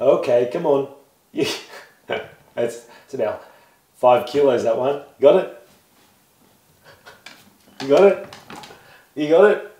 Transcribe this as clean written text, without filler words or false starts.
Okay, come on. It's about 5 kilos, that one. Got it? You got it? You got it?